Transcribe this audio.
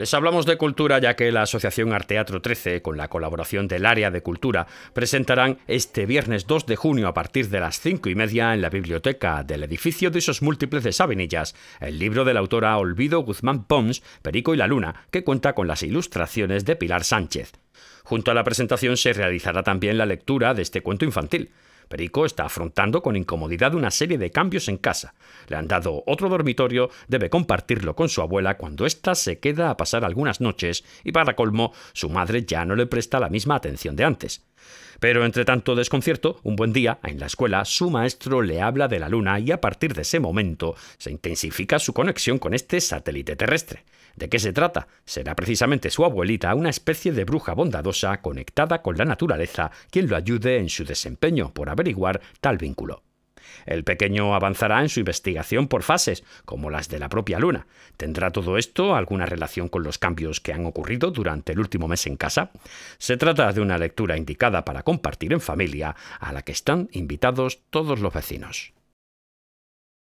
Les hablamos de cultura ya que la Asociación Arteatro 13, con la colaboración del Área de Cultura, presentarán este viernes 2 de junio a partir de las 5:30 en la biblioteca del Edificio de Usos Múltiples de Sabinillas, el libro de la autora Olvido Guzmán Pons, Perico y la Luna, que cuenta con las ilustraciones de Pilar Sánchez. Junto a la presentación se realizará también la lectura de este cuento infantil. Perico está afrontando con incomodidad una serie de cambios en casa. Le han dado otro dormitorio, debe compartirlo con su abuela cuando ésta se queda a pasar algunas noches y para colmo, su madre ya no le presta la misma atención de antes. Pero entre tanto desconcierto, un buen día, en la escuela, su maestro le habla de la Luna y a partir de ese momento se intensifica su conexión con este satélite terrestre. ¿De qué se trata? Será precisamente su abuelita, una especie de bruja bondadosa conectada con la naturaleza, quien lo ayude en su desempeño por averiguar tal vínculo. El pequeño avanzará en su investigación por fases, como las de la propia Luna. ¿Tendrá todo esto alguna relación con los cambios que han ocurrido durante el último mes en casa? Se trata de una lectura indicada para compartir en familia, a la que están invitados todos los vecinos.